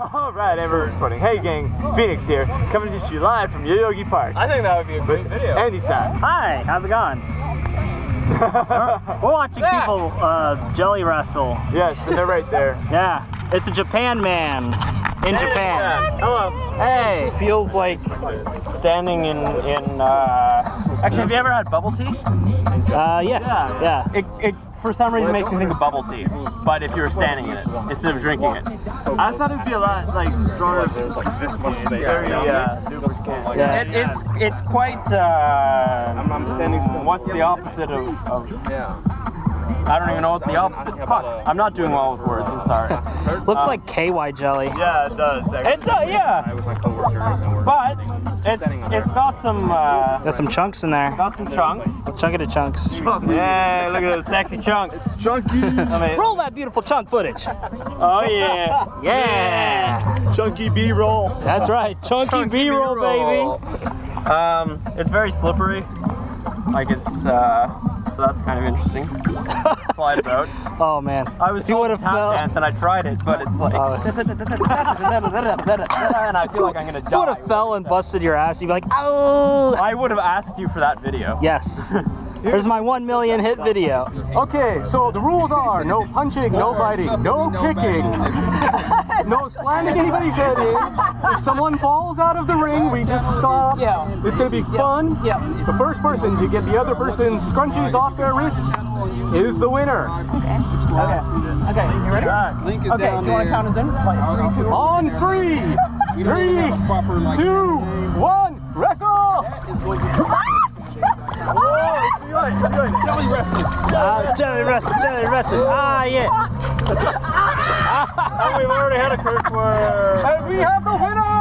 Alright everybody, hey gang, Phoenix here, coming to you live from Yoyogi Park. I think that would be a great video. Andy-san. Hi, how's it going? We're watching people jelly wrestle. Yes, and they're right there. Yeah, it's a Japan man in Japan. Hello. Hey. It feels like standing in Actually, have you ever had bubble tea? Yes. Yeah. It for some reason makes me think of bubble tea, but if you were standing in it instead of drinking it. I thought it'd be a lot like stronger. Like this much space. Yeah. It's quite. I'm standing still. What's the opposite of? Yeah. I don't even know what the opposite. Fuck. I'm not doing well with words. I'm sorry. Looks like KY jelly. Yeah, it does. Actually. It does. Yeah. I was my coworker. But it's got some. Got some chunks in there. Got some chunks. Chunkity chunks. Yeah, look at those sexy chunks. It's chunky. I mean, roll that beautiful chunk footage. Oh yeah. Yeah. Chunky B-roll. That's right. Chunky B-roll, baby. It's very slippery. Like it's. So that's kind of interesting. Slide it out. Oh man. I was doing a tap dance and I tried it, but it's like. And I feel like I'm gonna die. You would have fell and busted your ass. You'd be like, oh! I would have asked you for that video. Yes. Here's my 1 million hit video. Okay, so the rules are no punching, no biting, no kicking, no slamming anybody's head in. If someone falls out of the ring, we just stop. It's gonna be fun. The first person to get the other person's scrunchies off their wrists is the winner. Okay, you ready? Okay, do you want to count us in? On 3, 2, 1, wrestle! Jelly wrestling. Jelly wrestling. Jelly wrestling. Ah, yeah. And we've already had a curse word. And we have the winner.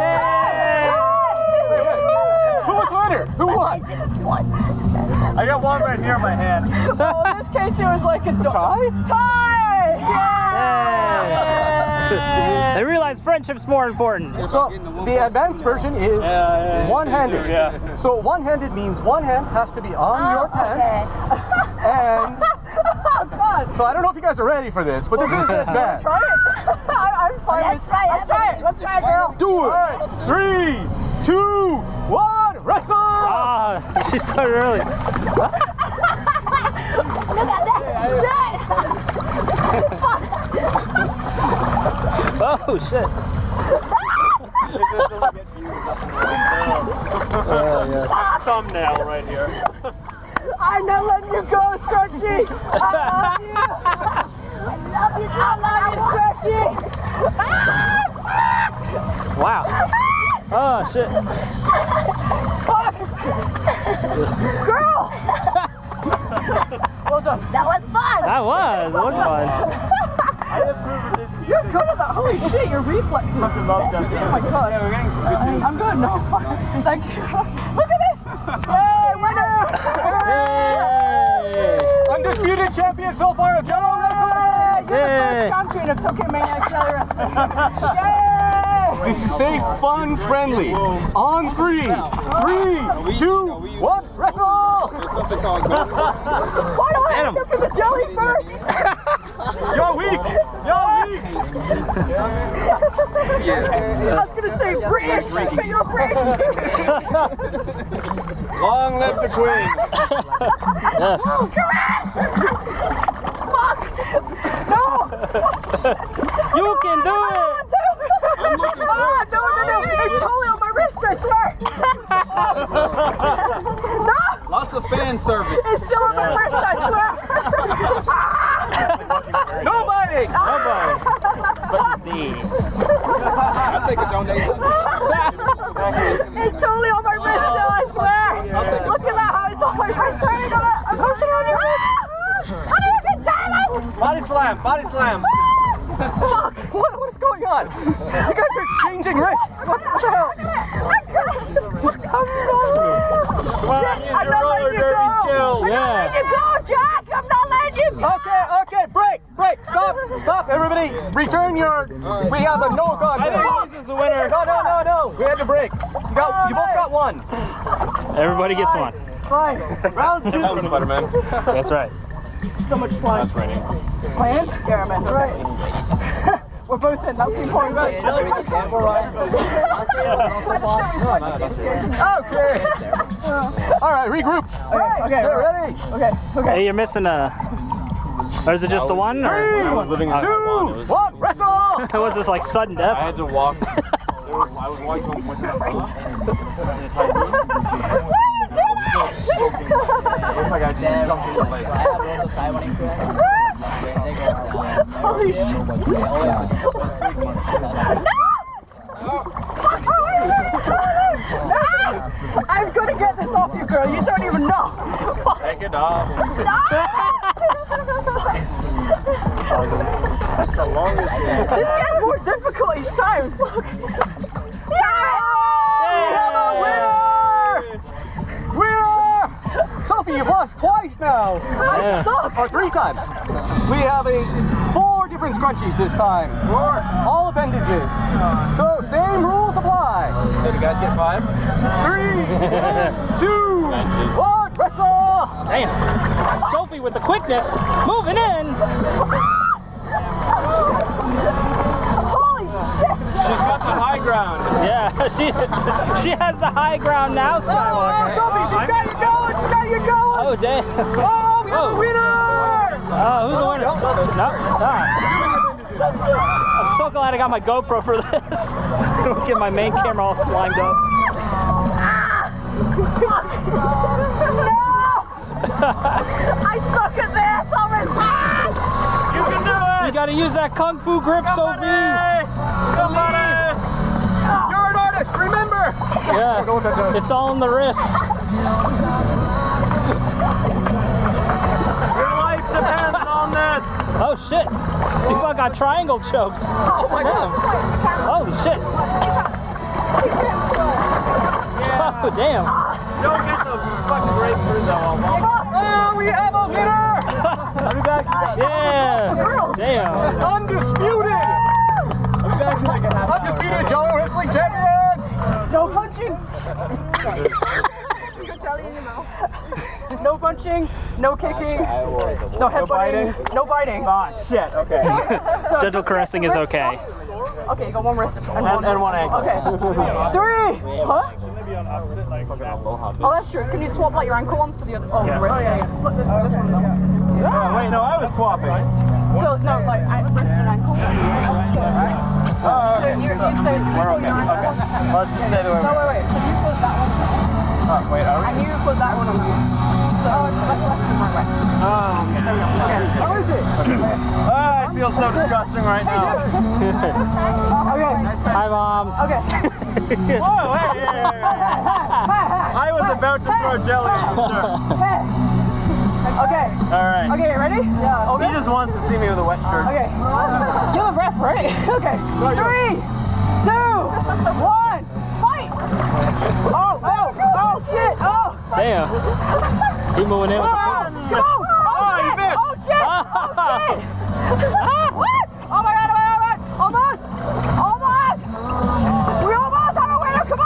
Yeah. Who was winner? Who won? I didn't win. I got one right near my hand. Well, in this case, it was like a tie. Tie. Yeah. They realize friendship's more important. So the advanced version is one-handed. Yeah. So one-handed means one hand has to be on your pants. Okay. And so I don't know if you guys are ready for this, but this is advanced. Try it. I'm fine. Let's try it. Let's try it, girl. Do it. Right. 3, 2, 1, wrestle. Ah, she started early. Look at that shit. Oh shit! Yeah. Thumbnail right here. I'm not letting you go, Scratchy. I love you. I love you, Scratchy. Wow. Oh shit. Girl. Well done. That was fun. That was fun. I approve of this. You're good at that. Holy shit, your reflexes. This is all done. Oh my god. Yeah, we're getting some good news. I'm good. No, fine. Thank you. Look at this. Yay, winner. Yay. Yay. Undisputed champion so far of Jello Wrestling. You're the first champion of Tokyo Maniacs Jello Wrestling. Yay. This is safe, fun, friendly. On 3, 2, 1, wrestle. There's something called gold. Why do I have to go for the jelly first? You're weak! You're weak! I was gonna say British, but you're British! Long live the Queen! Yes! Oh, fuck! No! You can do it! No! It's totally on my wrist, I swear! No! Lots of fan service! It's still on my wrist, I swear! Nobody! Nobody! But me. I'll take a donation. It's totally on my wrist still, I swear! Look at that, how it's on my wrist. I'm pushing on your wrist! How do you get jealous? Body slam, body slam. Fuck! What is going on? You guys are changing wrists. What the hell? I'm sorry. Shit, I'm not letting you go! I'm not letting you go, Jack! I'm not letting you go! Okay, break, stop, everybody, return your, we have a no contest. I think this is the winner. No, we had to break. You both got one. Everybody gets one. Fine, round 2. That was Spider-Man. That's right. So much slime. That's right. Plan? Yeah, man. Right. We're both in, that's the important bit. Okay. Alright, regroup. Okay, we're ready. Okay. Hey, you're missing a... Or is it just the one? Or? 3, 2, 1, wrestle! Was this like sudden death? I had to walk. I was walking with my mom. Holy shit! No! I'm gonna get this off you, girl. You don't even know. Take it off. That's the longest. This gets more difficult each time. Fuck. Sophie, you've lost twice now! I suck! Or 3 times. We have 4 different scrunchies this time. 4? All appendages. So, same rules apply. So, you guys get 5? 3, 2, 1, wrestle! Damn! Sophie with the quickness, moving in! Holy shit! She's got the high ground. Yeah, she has the high ground now, Skywalker. Oh, Sophie, she's got you going! Oh, damn. Oh, we have the winner! Oh, who's the winner? No. I'm so glad I got my GoPro for this. Don't get my main camera all slimed up. No! I suck at this! I'll respond! You can do it! You gotta use that Kung Fu grip, Sophie! You're an artist, remember! Yeah, it's all in the wrist. Oh shit! You fucking got triangle choked. Oh my god! Holy shit! Yeah. Oh damn! Don't get the fucking breakthrough though. Oh, we have a winner! I'll be back. Yeah! Damn! Undisputed! I'll be back in like a half hour. Undisputed Joe Wrestling Champion! No punching! Jelly in your mouth. No punching, no kicking, no head biting, no biting. Ah, shit. Okay. So gentle caressing is okay. Soft. Okay, go one wrist and one ankle. Okay. 3. Huh? Oh, that's true. Can you swap like your ankle ones to the other? Oh, yeah. Wrist. Oh, yeah. Flip this one though. Yeah. Wait, no, I was swapping. So no, like wrist and ankle. So you stay. We're okay. Okay. Let's just stay the way. No, wait. So you flip that one. Oh, wait, are we? I knew you put that one on me. So, left and right way. Oh, okay. How is it? Okay. Oh, I feel so disgusting right now. Okay. Hi, Mom. Okay. Whoa, hey, I was about to throw jelly at the shirt. Okay. All right. Okay, ready? Yeah. Okay. He just wants to see me with a wet shirt. Okay. You're the ref, right? Okay. 3, 2, 1, fight! Oh shit! Oh! Damn! He moving in with the force. Oh, oh shit! Oh shit! Oh shit! Ah, what? Oh my god! Oh my god! Almost! Almost! We almost have a winner! Come on!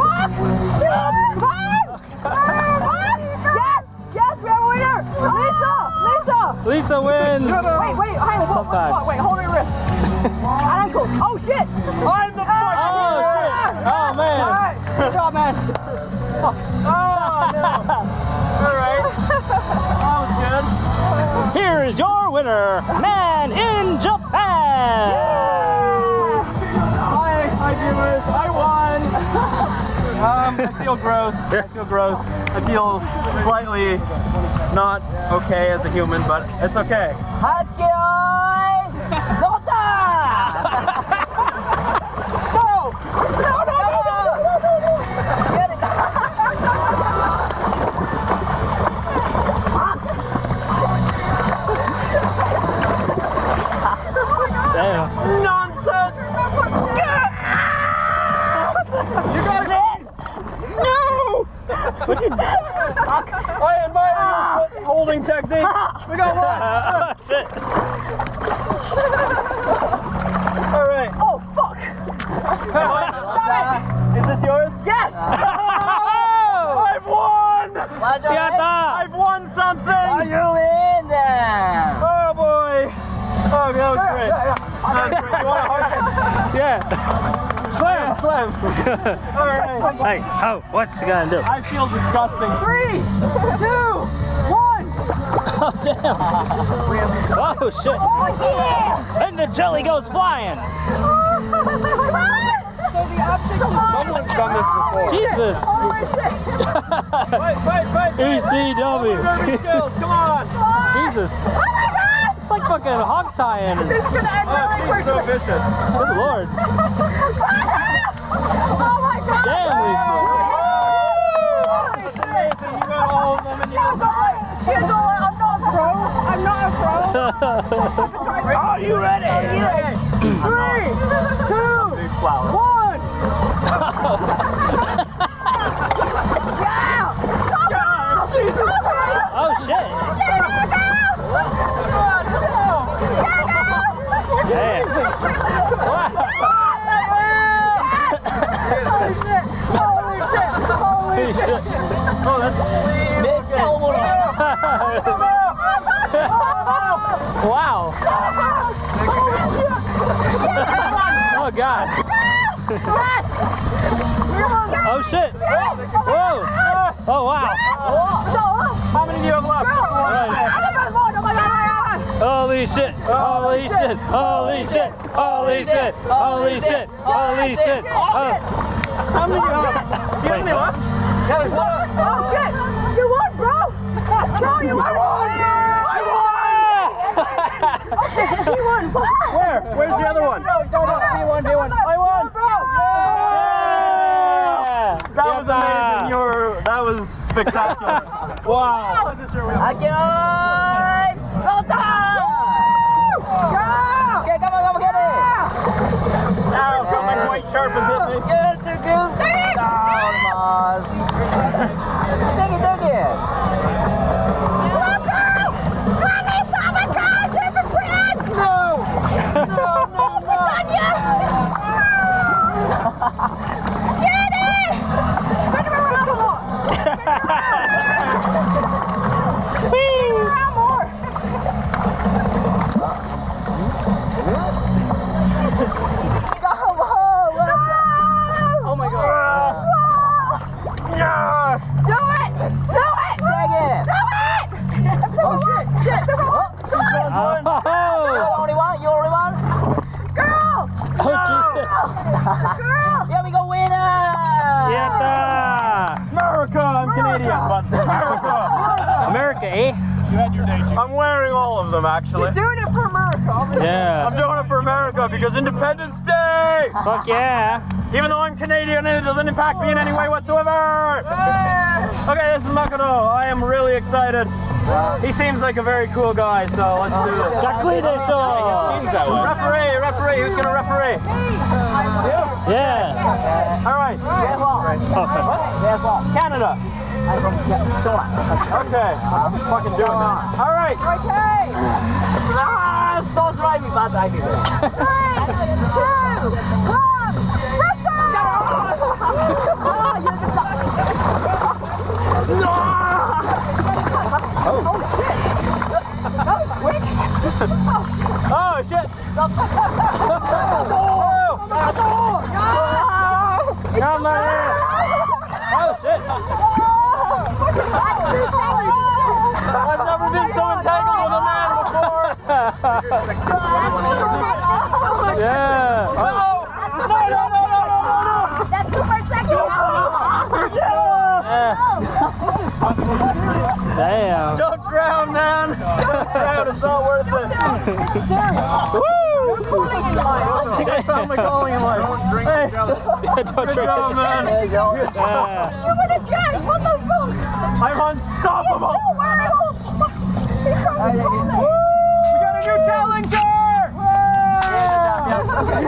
Fuck! Come on! Fuck! Yes! Yes! We have a winner! Lisa! Lisa! Lisa wins! Wait! Hang on! Sometimes. Wait! Hold your wrist. And ankles. Oh shit! I'm the fucking winner! Oh shit! Oh man! All right. Good job, man. Oh, no. Alright. That was good. Here's your winner, Man in Japan! Yeah. Hi, viewers. I won! I feel gross. I feel slightly not okay as a human, but it's okay. I admire your holding technique. We got one. Shit. All right. Oh fuck. Is this yours? Yes. Oh, I've won. I've won something. Are you in there? Oh boy. Oh, that was great. Yeah. Slam, slam. All right. Hey, how? What's he gonna do? I feel disgusting. 3, 2, 1. Oh damn. Oh shit. Oh yeah. And the jelly goes flying. So the optics. Someone's done this before. Jesus. Oh my shit. Fight, fight, fight. ECW. Come on. Jesus. Oh my God. It's like fucking hog tying. This could end really so vicious. Good lord. Oh my God. Damn, Lisa. She was all like, I'm not a pro. I'm not a pro. Are you ready? Are you ready? 3, 2, 1. Yeah. Oh, Jesus Christ. Oh, shit. Yeah. Wow. Yes. Holy shit! Holy shit! Holy shit! Oh, that's unbelievable! Wow! Holy shit! Oh God! Yes. Oh shit! Whoa! Oh wow! How many do you have left? Holy shit! Holy shit! Holy shit! Holy shit! Holy shit! Holy shit! How many do you have left? Yeah, there's one. Oh shit! You won, bro! Bro, you won! I won! Oh shit, she won! Where? Where's the other one? He won. I won! Yeah! That was amazing. That was spectacular. Wow! Sharp as it is. Take it, take it. Loco! Release all the cards in the bread! No! No, no, no. Get it! Spin him around more! Spin him around more! Girl! Yeah, we go winner! Yeah! America! I'm Canadian, but America! America, eh? You had your day too. I'm wearing all of them, actually. You're doing it for America, obviously. Yeah. I'm doing it for America because Independence Day! Fuck yeah! Even though I'm Canadian and it doesn't impact me in any way whatsoever! Yeah. Okay, this is Makoto. I am really excited. He seems like a very cool guy, so let's do it. Referee, referee, who's gonna referee? Yeah. All right. Where's Canada. I'm from Canada. Okay. I'm fucking doing that. All right. Okay. Ah, so surprised me, but I did it. 3, 2, 1. Wrestle! No! Oh. Oh shit! That was quick! Oh shit! Oh shit! I've never been so entangled with a man before! Yeah! No! That's super sexy! Damn. Don't drown, man. Don't drown. It's not worth it. It's serious. Woo! You're calling in life. I think I found my calling in life. Don't drink the jelly. Yeah, don't drink the jelly. There you go. You win again. What the fuck? I'm unstoppable. He's still wearing all the fuck. He's trying to call me. We got a new challenger. Yeah.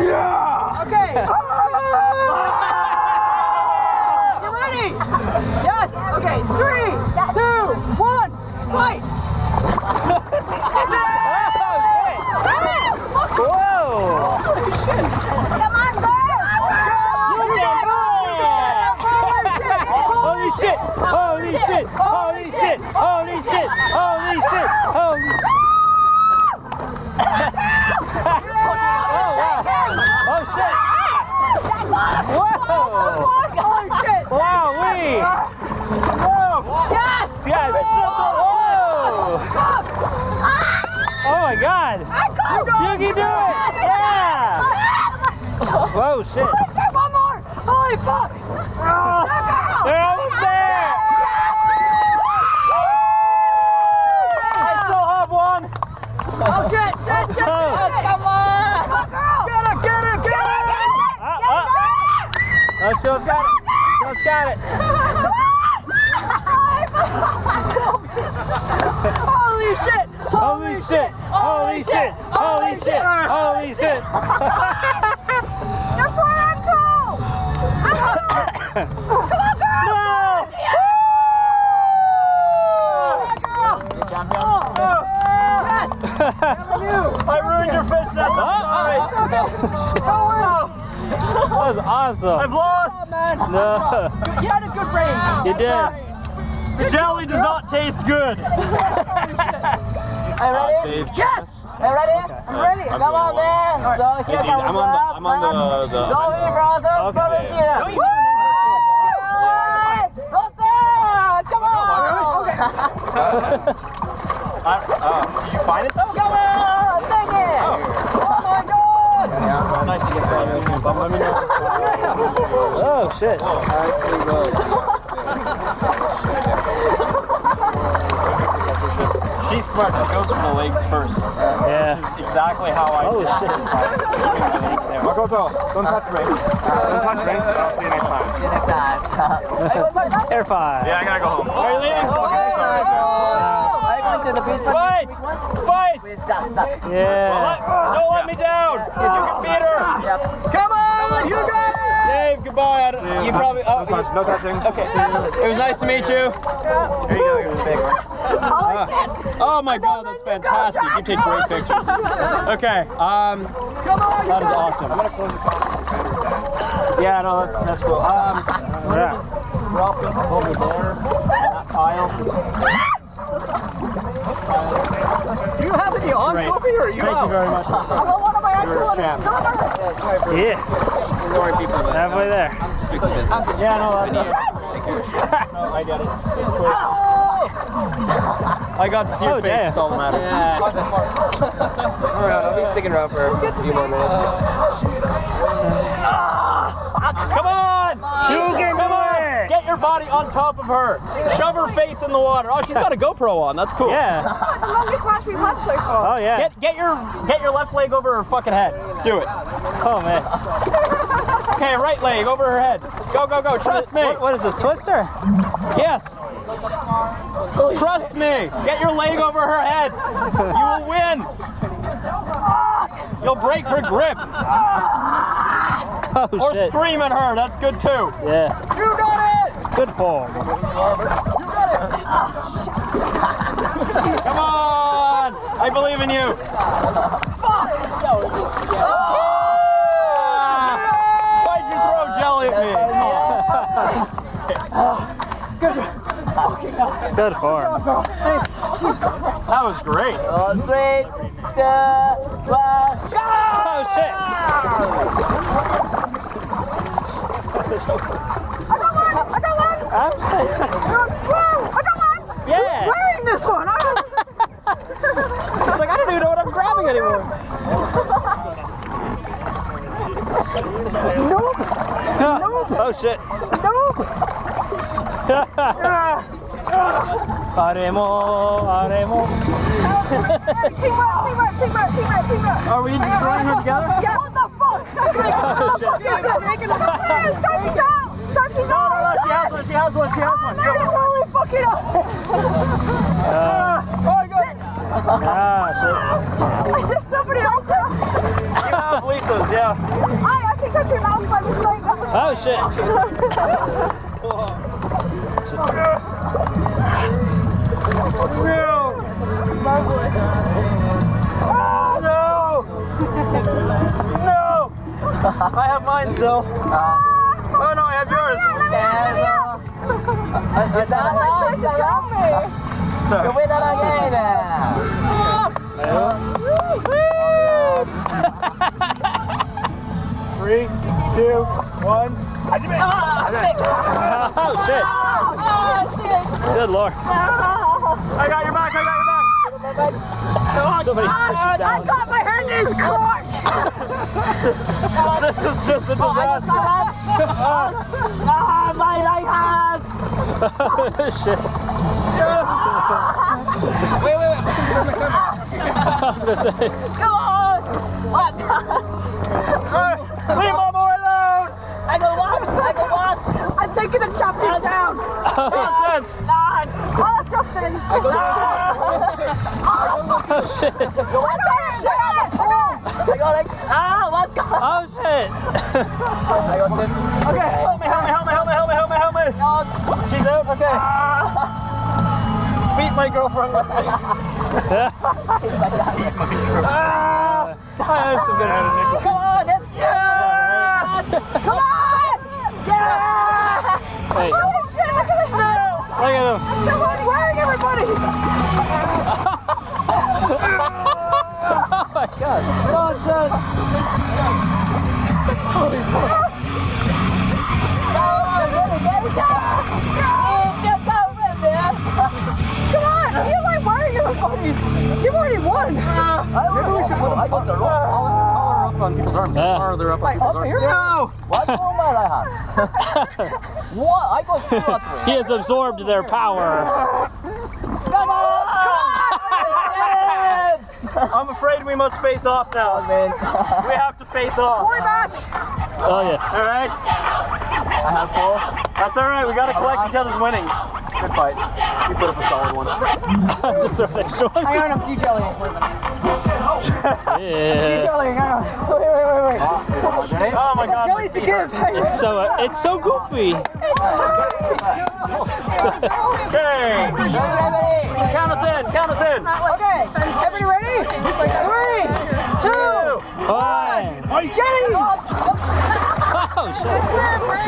Yeah. Okay. Yes! Okay, 3, 2, 1, fight! Whoa! Holy shit! Come on, Holy shit! Holy shit! Holy shit! Holy shit! Holy shit! Holy shit! Whoa! Wow-wee! Whoa! Yes! Yes! Whoa! Oh my God! You can do it! Yeah! Whoa, shit! One more! Holy fuck! They're almost there! I still have one! Oh shit! Shit! Shit! Come on! Get it! Get it! Get it! Oh, Shill's got it! Shill's got it! Holy shit! Holy shit! Holy shit! Holy shit! Holy shit! You're for uncle! Come on, girl! Yes! I ruined your fish net! I'm sorry! That was awesome. I've lost. Oh, man. No. You had a good range. You did. The jelly does not taste good. Are you ready? Yes. I'm ready. Okay. I'm ready. Come on, man. Right. So here comes I'm on the Zoe brothers, brothers here. Come on. Okay. Did you find it though? Come on. Take it. Oh my God. Yeah, nice to get that. But let me know. Oh shit! She's smart. She goes for the legs first. Yeah. Which is exactly how I. Oh shit! Makoto, don't touch me. Don't touch me. I'll see you next time. See you next time. Air five. Yeah, I gotta go home. Are you leaving? Fight! Fight! Yeah. Don't let me down! You can beat her! Come on, you guys! Dave, goodbye. You probably... Oh, no touching. Okay. It was nice to meet you. Oh my God, that's fantastic. You take great pictures. Okay. That is awesome. I'm gonna close this. Yeah, no, that's cool. Dropping over there. That pile. Do you have any on, Sophie, or are you out? Thank you very much. I don't want my actual on the summer. Yeah. Halfway there. Yeah, no, that's not. No, I got it. Oh! I got to see your face. It's all that matters. Yeah. All right, I'll be sticking around for a few more minutes. Come on! You can come on! Get your body on top of her. Shove her face in the water. Oh, she's got a GoPro on. That's cool. Yeah. That's the longest match we've had so far. Oh yeah. Get your left leg over her fucking head. Do it. Oh man. Okay, right leg over her head. Go go go. Trust me. What is this, Twister? Yes. Trust me. Get your leg over her head. You will win. You'll break her grip. Oh, or shit. Scream at her. That's good too. Yeah. You got it. Good form. You got it! Oh, come on! I believe in you! Fuck! Oh! Why'd you throw jelly at me? Good. Good form. That was great. Oh shit! I got one! Yeah! Who's wearing this one? It's like, I don't even know what I'm grabbing anymore. Nope! Nope! Oh shit! Nope! Aremo! Teamwork! Are we just throwing her together? Yeah! What the fuck? Oh shit! Yes, yes. She has one. No, it's totally fucking up. Oh, God. Ah, shit. Is this somebody else's? Lisa's, yeah. I think I turned out by mistake. Oh, shit. No. I have mine still. Oh no, I have yours! You win that again! Woo! 3, 2... One. Oh, shit. Oh, shit. Good lord. I got your back. I got your back. Oh, so many squishy sounds. I got my hand in his crotch. Oh, this is just a disaster. Oh, my right hand. Shit. Wait, wait, wait. I was going to say. Come on. What? Leave my boy alone. I go one. I go one. I'm taking the champion down. Oh, that's Justin. I go oh shit! Shit. I go like, ah, what's going on? Oh shit! I go like, okay, help me, help me, help me, help me, help me, help me, help me! No. She's out, okay. Beat my girlfriend. I have some good energy. Come on, it's yeah! Come on! Yeah! Hey. Holy shit, look at him! No. Look at him! Someone's wearing everybody's! Oh my god! Nonsense! Holy shit! Oh, get out of it, man! Come on! You like wearing your bodies! You've already won! Maybe we should put a collar up on people's arms. Farther up on people's arms. No! What? What? I go through that. He has absorbed their power. Come on! I'm afraid we must face off now, man. We have to face off. Boy match! Oh yeah. All right. A handful. That's all right. We gotta collect each other's winnings. Good fight. You put up a solid one. Just our next one. Hang on, I'm D-jellying. Yeah. D-jellying. Wait. Oh my god. Jelly to give. It's so goofy. Okay. Count us in. Okay. Everybody ready? 3, 2, 1. Jelly! Oh shit! Holy shit! Holy shit!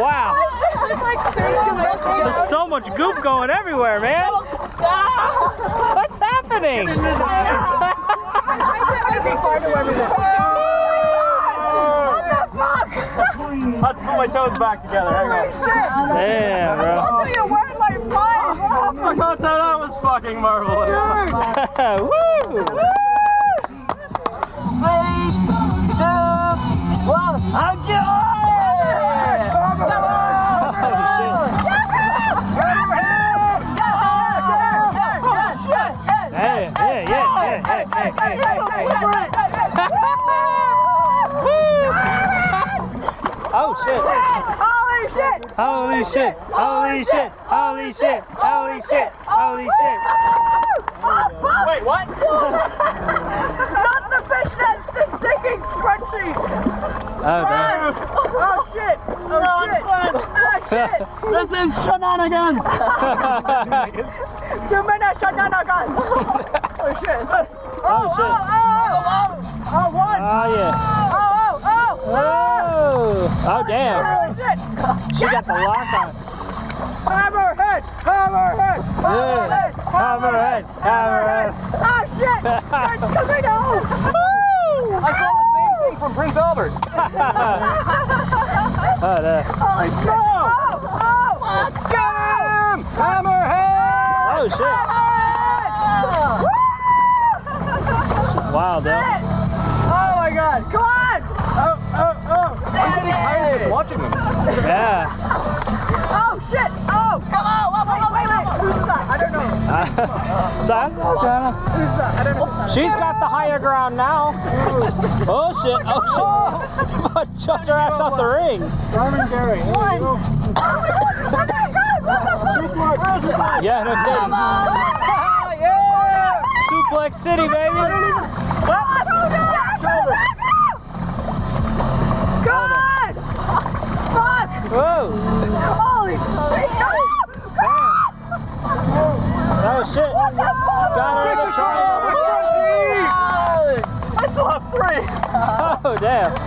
Wow! There's so much goop going everywhere, man. What's happening? I have to put my toes back together. Holy shit! Damn, bro. What do you wear like mine? What happened? That was fucking marvelous. Dude. Woo! Well, I'm good. Come on. Holy shit! Wait, what? Not the fishnets, the digging scrunchie! Oh shit! Oh shit! This is shenanigans! Too many shenanigans! Oh shit! Oh, one! Oh yeah! Oh damn! She got the lock on. Hammerhead! Oh shit! It's coming out! Woo! I saw the same thing from Prince Albert. Holy shit! Oh! Got him! Hammerhead! Oh shit! Woo! This is wild, though. Oh my god! Come on! Oh! I'm getting tired just watching them. Yeah. Oh shit! Oh! Come on! Wait! Who's that? I don't know. Who's that? She's got the higher ground now. Oh shit! Oh shit! Chuck her ass out the ring. Simon Gary. Yeah, no kidding. Yeah! Suplex City, baby. God! Fuck! Whoa! Holy shit! Oh shit! What the fuck? Got her in the triangle! I still have 3! Oh damn! Oh,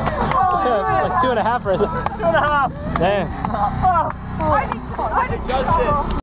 Like 2.5 right there. 2.5. Damn. I need to adjust it.